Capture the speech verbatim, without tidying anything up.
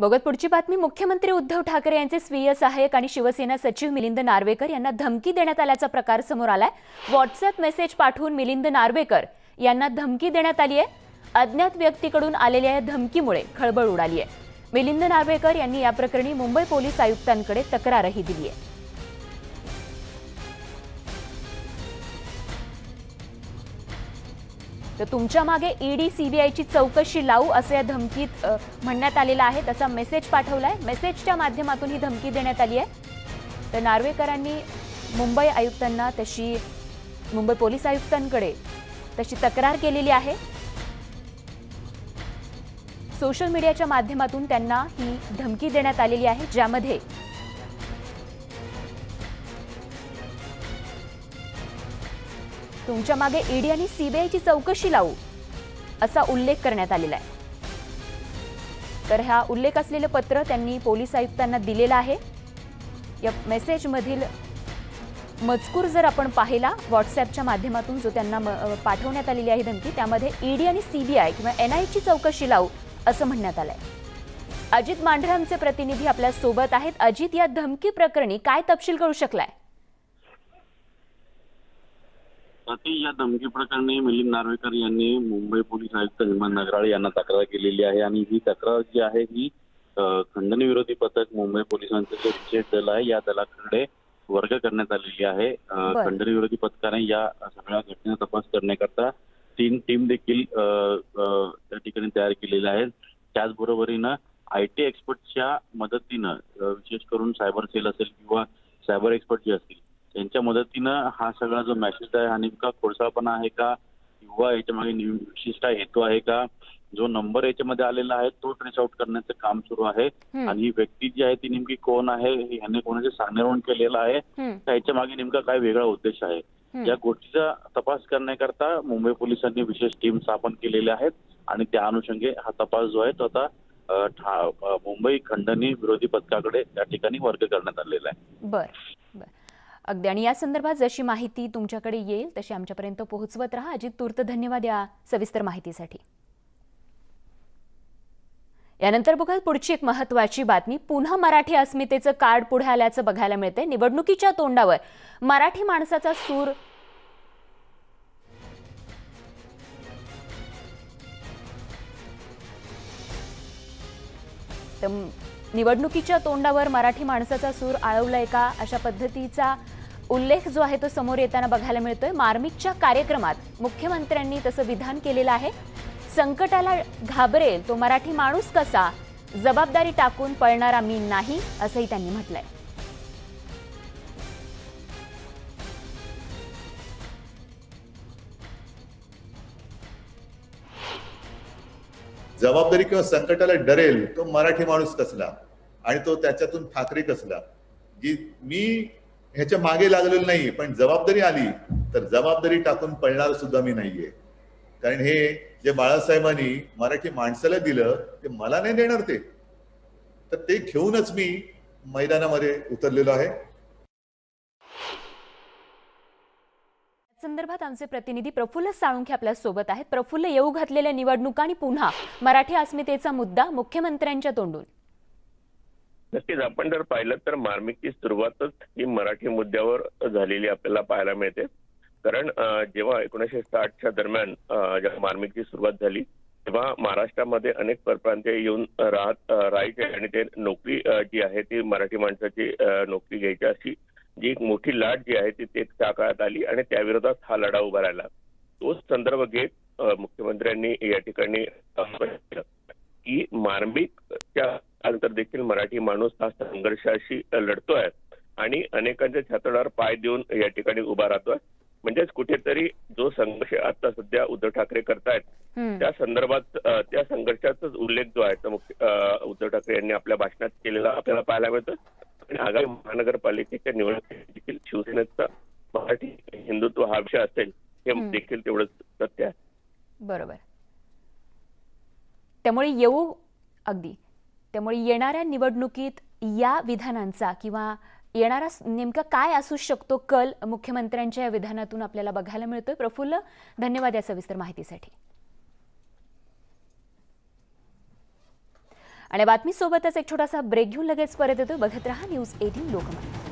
बघत पुढची बातमी। मुख्यमंत्री उद्धव ठाकरे यांचे स्वीय सहायक आणि शिवसेना सचिव मिलिंद नार्वेकर यांना धमकी देण्यात आल्याचा प्रकार समोर आलाय। व्हॉट्सॲप मेसेज पाठवून मिलिंद नार्वेकर यांना धमकी देण्यात आली आहे। अज्ञात व्यक्तीकडून आलेल्या या धमकीमुळे खळबळ उडाली आहे। मिलिंद नार्वेकर यांनी या प्रकरणी मुंबई पोलीस आयुक्तांकडे तक्रारही दिली आहे। तर तुमच्या मागे ईडी सीबीआय ची चौकशी लावू असे या धमकीत म्हणण्यात आलेला आहे। तसा मेसेज पाठवलाय। मेसेजच्या माध्यमातून ही धमकी देण्यात आली आहे। तर नार्वेकरांनी मुंबई आयुक्तांना तशी मुंबई पोलीस आयुक्तांकडे तशी तक्रार केलेली आहे। सोशल मीडियाच्या माध्यमातून त्यांना ही धमकी देण्यात आलेली आहे, ज्यामध्ये तुमच्या मागे ईडी आणि सीबीआय ची चौकशी लावू असा उल्लेख करण्यात आलेला आहे। तर हा उल्लेख असलेले पत्र त्यांनी पोलीस आयुक्तांना दिलेला आहे। या मेसेज मधील मजकूर जर आपण पाहिला, व्हॉट्सॲपच्या माध्यमातून जो त्यांना पाठवण्यात आलेली आहे धमकी, त्यामध्ये ईडी आणि सीबीआय किंवा एनआयए ची चौकशी लावू असं म्हणण्यात आलंय। अजित मांडरे आमचे प्रतिनिधी आपल्या सोबत आहेत। अजित, या धमकी प्रकरणी काय तपशील कळू शकलाय? या धमकी प्रकरणी मिलिंद नार्वेकर यांनी मुंबई पोलीस आयुक्त विमान नगरे यांना तक्रार केलेली आहे आणि ही तक्रार जी आहे ही खंडणीविरोधी पथक मुंबई पोलिसांचं जे विशेष दल आहे या दलाकडे वर्ग करण्यात आलेली आहे। खंडणीविरोधी पथकाने या सगळ्या घटनेचा तपास करण्याकरता तीन टीम देखील त्या ठिकाणी तयार केलेल्या आहेत। त्याचबरोबरीनं आयटी एक्सपर्टच्या मदतीनं, विशेष करून सायबर सेल असेल किंवा सायबर एक्सपर्ट जे असतील त्यांच्या मदतीनं हा सगळा जो मेसेज आहे हा नेमका खोडसाळपणा आहे का किंवा याच्यामागे विशिष्ट हेतू आहे का, जो नंबर याच्यामध्ये आलेला आहे तो ट्रेस आउट करण्याचं काम सुरू आहे। आणि ही व्यक्ती जी आहे ती नेमकी कोण आहे, ह्याने कोणाचे सांगण्यावरून केलेलं आहे का, याच्या मागे नेमका काय वेगळा उद्देश आहे, या गोष्टीचा तपास करण्याकरता मुंबई पोलिसांनी विशेष टीम स्थापन केलेल्या आहेत आणि त्या अनुषंगे हा तपास जो आहे तो आता मुंबई खंडणी विरोधी पथकाकडे त्या ठिकाणी वर्ग करण्यात आलेला आहे। बरं बरं, अगदी। आणि या संदर्भात जशी माहिती तुमच्याकडे येईल तशी आमच्यापर्यंत पोहोचवत राहा। अजित, तूर्त धन्यवाद या सविस्तर माहितीसाठी। यानंतर बघा पुढची एक महत्त्वाची बातमी। पुन्हा मराठी अस्मितेचं कार्ड पुढे आल्याचं बघायला मिळतंय। निवडणुकीच्या तोंडावर मराठी माणसाचा सूर तम... निवडणुकीच्या तोंडावर मराठी माणसाचा सूर आळवलाय का, अशा पद्धतीचा उल्लेख जो आहे तो समोर येताना बघायला मिळतोय। मार्मिकच्या कार्यक्रमात मुख्यमंत्र्यांनी तसं विधान केलेलं आहे। संकटाला घाबरेल तो मराठी माणूस कसा, जबाबदारी टाकून पळणारा मी नाही, असंही त्यांनी म्हटलंय। जबाबदारी किंवा संकटाला डरेल तो मराठी माणूस कसला आणि तो त्याच्यातून ठाकरे कसला, जी मी ह्याच्या मागे लागलेलो नाही, पण जबाबदारी आली तर जबाबदारी टाकून पळणार सुद्धा मी नाहीये। कारण हे जे बाळासाहेबांनी मराठी माणसाला दिलं ते मला नाही देणार ते, तर ते घेऊनच मी मैदानामध्ये उतरलेलो आहे। संदर्भात आमचे प्रतिनिधी प्रफुल्ल साळुंखे आपल्या सोबत आहेत। प्रफुल्ल, येऊ घातलेल्या निवडणुका आणि पुन्हा मराठी अस्मितेचा मुद्दा मुख्यमंत्र्यांच्या तोंडून? नक्कीच, आपण जर पाहिलं तर मार्मिकची सुरुवातच ही मराठी मुद्द्यावर झालेली आपल्याला पाहायला मिळते। कारण जेव्हा एकोणीसशे साठच्या दरम्यान जेव्हा मार्मिकची सुरुवात झाली तेव्हा महाराष्ट्रामध्ये अनेक परप्रांतीय येऊन राहत राहायचे आणि ते नोकरी जी आहे ती मराठी माणसाची नोकरी घ्यायची, अशी जी एक मोठी लाट जी आहे ती त्या काळात आली आणि त्याविरोधात हा लढा उभा राहिला। तोच संदर्भ घेत मुख्यमंत्र्यांनी या ठिकाणी की मार्मिकच्या अंतर देखील मराठी माणूस हा संघर्षाशी लढतोय आणि अनेकांच्या छातडावर पाय देऊन या ठिकाणी उभा राहतोय। म्हणजेच कुठेतरी जो संघर्ष आता सध्या उद्धव ठाकरे करतायत त्या संदर्भात त्या संघर्षाचा उल्लेख जो आहे तो मुख्य उद्धव ठाकरे यांनी आपल्या भाषणात केलेला आपल्याला पाहायला मिळतो। आगामी महानगरपालिकेच्या निवडणुकीत देखील शिवसेनेचा मराठी हिंदुत्व हा विषय असेल हे देखील तेवढंच सत्य आहे। बरोबर, त्यामुळे येऊ अगदी त्यामुळे येणाऱ्या निवडणुकीत या विधानांचा किंवा येणारा नेमका काय असू शकतो कल मुख्यमंत्र्यांच्या या विधानातून आपल्याला बघायला मिळतोय। प्रफुल्ल, धन्यवाद या सविस्तर माहितीसाठी। बातमी सोबतच एक छोटासा ब्रेक घेऊन लगेच परत येतो। बघत रहा न्यूज अठरा लोकमत।